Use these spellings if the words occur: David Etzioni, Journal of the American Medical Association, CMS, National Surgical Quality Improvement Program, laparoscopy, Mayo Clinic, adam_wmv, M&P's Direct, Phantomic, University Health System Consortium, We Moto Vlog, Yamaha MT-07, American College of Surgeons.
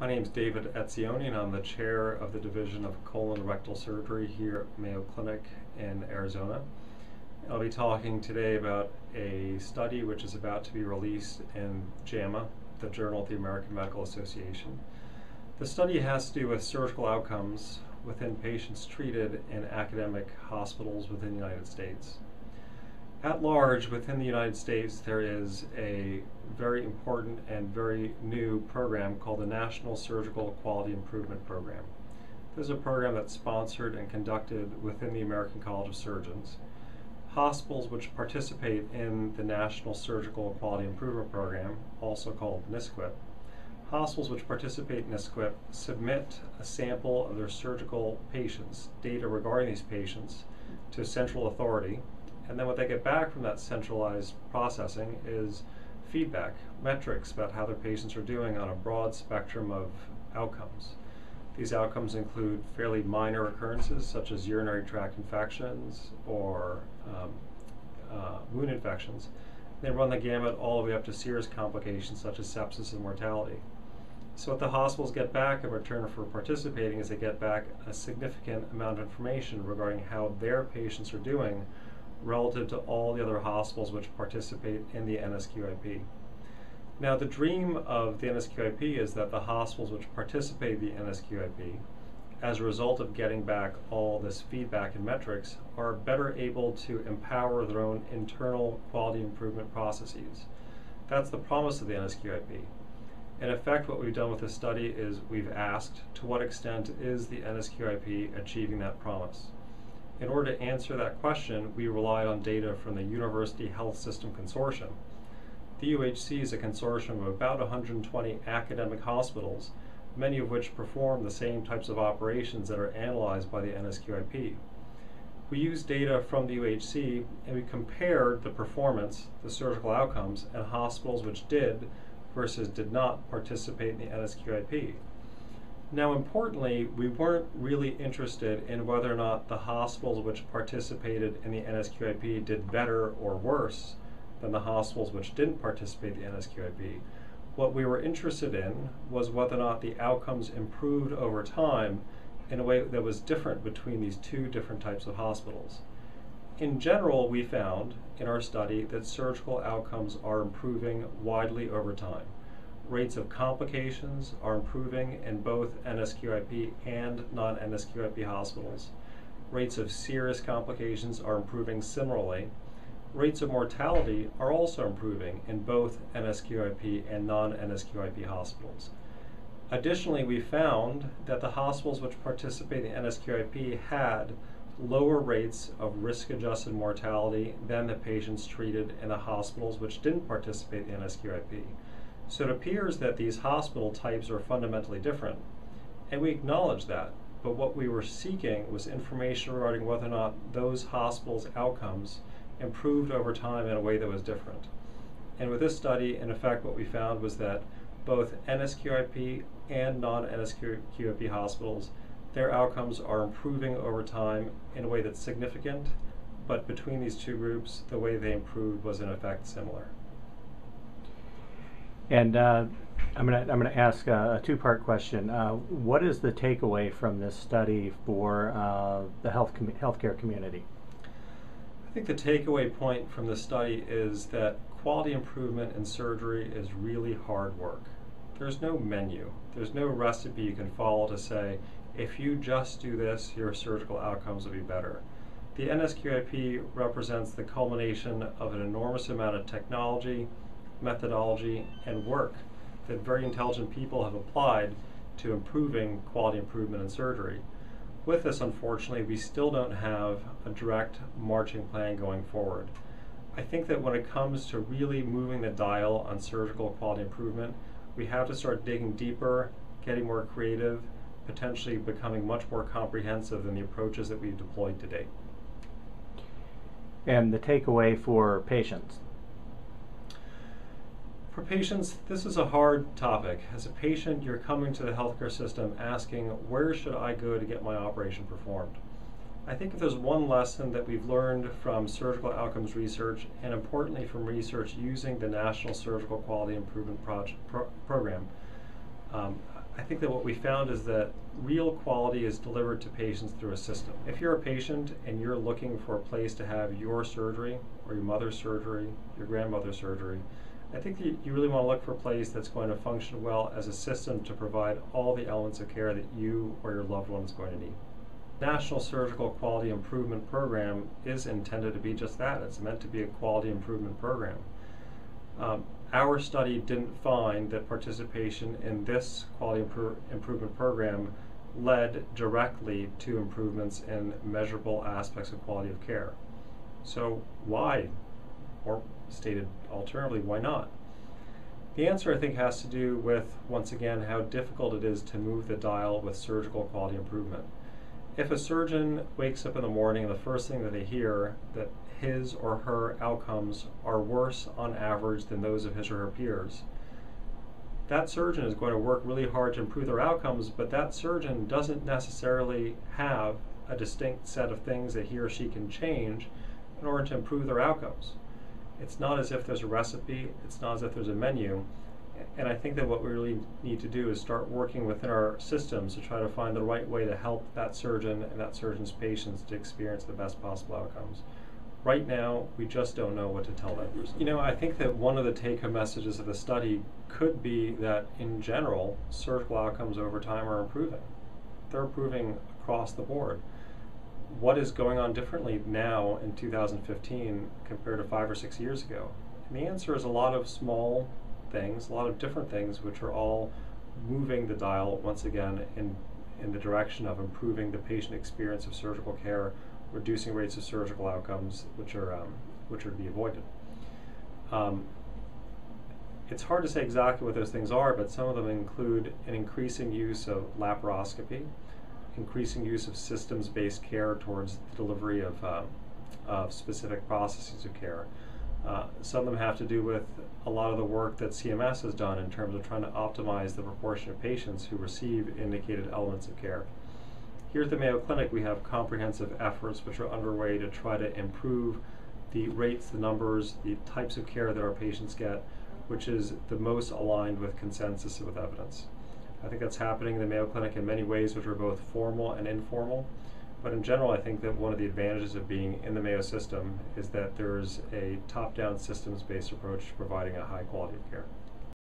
My name is David Etzioni, and I'm the chair of the Division of Colon Rectal Surgery here at Mayo Clinic in Arizona. I'll be talking today about a study which is about to be released in JAMA, the Journal of the American Medical Association. The study has to do with surgical outcomes within patients treated in academic hospitals within the United States. At large, within the United States, there is a very important and very new program called the National Surgical Quality Improvement Program. This is a program that's sponsored and conducted within the American College of Surgeons. Hospitals which participate in the National Surgical Quality Improvement Program, also called NSQIP, hospitals which participate in NSQIP submit a sample of their surgical patients, data regarding these patients, to a central authority. And then what they get back from that centralized processing is feedback, metrics about how their patients are doing on a broad spectrum of outcomes. These outcomes include fairly minor occurrences such as urinary tract infections or wound infections. They run the gamut all the way up to serious complications such as sepsis and mortality. So what the hospitals get back in return for participating is they get back a significant amount of information regarding how their patients are doing relative to all the other hospitals which participate in the NSQIP. Now, the dream of the NSQIP is that the hospitals which participate in the NSQIP, as a result of getting back all this feedback and metrics, are better able to empower their own internal quality improvement processes. That's the promise of the NSQIP. In effect, what we've done with this study is we've asked, to what extent is the NSQIP achieving that promise? In order to answer that question, we relied on data from the University Health System Consortium. The UHC is a consortium of about 120 academic hospitals, many of which perform the same types of operations that are analyzed by the NSQIP. We used data from the UHC and we compared the performance, the surgical outcomes, and hospitals which did versus did not participate in the NSQIP. Now, importantly, we weren't really interested in whether or not the hospitals which participated in the NSQIP did better or worse than the hospitals which didn't participate in the NSQIP. What we were interested in was whether or not the outcomes improved over time in a way that was different between these two different types of hospitals. In general, we found in our study that surgical outcomes are improving widely over time. Rates of complications are improving in both NSQIP and non-NSQIP hospitals. Rates of serious complications are improving similarly. Rates of mortality are also improving in both NSQIP and non-NSQIP hospitals. Additionally, we found that the hospitals which participate in NSQIP had lower rates of risk-adjusted mortality than the patients treated in the hospitals which didn't participate in NSQIP. So it appears that these hospital types are fundamentally different, and we acknowledge that, but what we were seeking was information regarding whether or not those hospitals' outcomes improved over time in a way that was different. And with this study, in effect, what we found was that both NSQIP and non-NSQIP hospitals, their outcomes are improving over time in a way that's significant, but between these two groups, the way they improved was in effect similar. And I'm going to ask a two-part question. What is the takeaway from this study for the healthcare community? I think the takeaway point from the study is that quality improvement in surgery is really hard work. There's no menu. There's no recipe you can follow to say, if you just do this, your surgical outcomes will be better. The NSQIP represents the culmination of an enormous amount of technology, methodology, and work that very intelligent people have applied to improving quality improvement in surgery. With this, unfortunately, we still don't have a direct marching plan going forward. I think that when it comes to really moving the dial on surgical quality improvement, we have to start digging deeper, getting more creative, potentially becoming much more comprehensive than the approaches that we've deployed to date. And the takeaway for patients? For patients, this is a hard topic. As a patient, you're coming to the healthcare system asking, where should I go to get my operation performed? I think if there's one lesson that we've learned from surgical outcomes research, and importantly from research using the National Surgical Quality Improvement Program, I think that what we found is that real quality is delivered to patients through a system. If you're a patient and you're looking for a place to have your surgery or your mother's surgery, your grandmother's surgery, I think that you really want to look for a place that's going to function well as a system to provide all the elements of care that you or your loved one is going to need. National Surgical Quality Improvement Program is intended to be just that. It's meant to be a quality improvement program. Our study didn't find that participation in this quality improvement program led directly to improvements in measurable aspects of quality of care. So why? Or stated alternatively, why not? The answer, I think, has to do with, once again, how difficult it is to move the dial with surgical quality improvement. If a surgeon wakes up in the morning and the first thing that they hear that his or her outcomes are worse on average than those of his or her peers, that surgeon is going to work really hard to improve their outcomes, but that surgeon doesn't necessarily have a distinct set of things that he or she can change in order to improve their outcomes. It's not as if there's a recipe, it's not as if there's a menu, and I think that what we really need to do is start working within our systems to try to find the right way to help that surgeon and that surgeon's patients to experience the best possible outcomes. Right now, we just don't know what to tell that person. You know, I think that one of the take-home messages of the study could be that, in general, surgical outcomes over time are improving. They're improving across the board. What is going on differently now in 2015 compared to 5 or 6 years ago? And the answer is a lot of small things, a lot of different things, which are all moving the dial, once again, in the direction of improving the patient experience of surgical care, reducing rates of surgical outcomes, which are to be avoided. It's hard to say exactly what those things are, but some of them include an increasing use of laparoscopy, increasing use of systems-based care towards the delivery of specific processes of care. Some of them have to do with a lot of the work that CMS has done in terms of trying to optimize the proportion of patients who receive indicated elements of care. Here at the Mayo Clinic, we have comprehensive efforts which are underway to try to improve the rates, the numbers, the types of care that our patients get, which is the most aligned with consensus and with evidence. I think that's happening in the Mayo Clinic in many ways which are both formal and informal, but in general I think that one of the advantages of being in the Mayo system is that there's a top-down systems-based approach to providing a high quality of care.